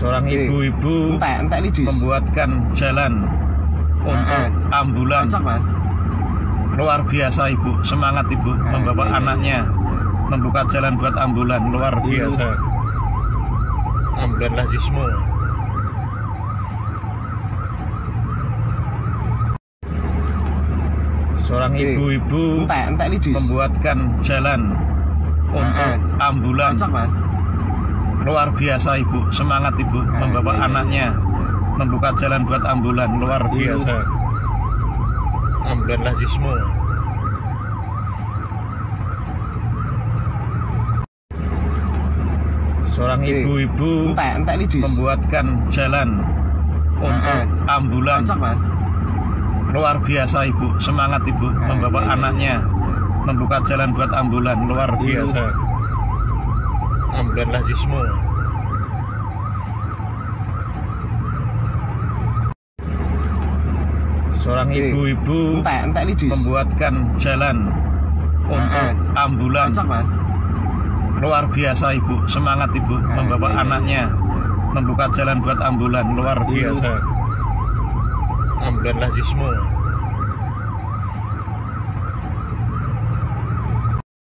seorang ibu-ibu membuatkan jalan untuk ambulans. Luar biasa ibu, semangat ibu membawa anaknya membuka jalan buat ambulan, luar biasa. Ambulan lazismu. Seorang ibu-ibu membuatkan jalan untuk ambulan. Luar biasa ibu, semangat ibu membawa anaknya membuka jalan buat ambulan, luar biasa. Ambulan lazismu. Seorang ibu-ibu membuatkan jalan untuk ambulan. Luar biasa ibu, semangat ibu membawa anaknya membuka jalan buat ambulan, luar biasa. Ambulan lazismu. Seorang ibu-ibu membuatkan jalan untuk ambulan. Luar biasa ibu, semangat ibu membawa anaknya membuka jalan buat ambulan, luar biasa. Ambulan lazismu.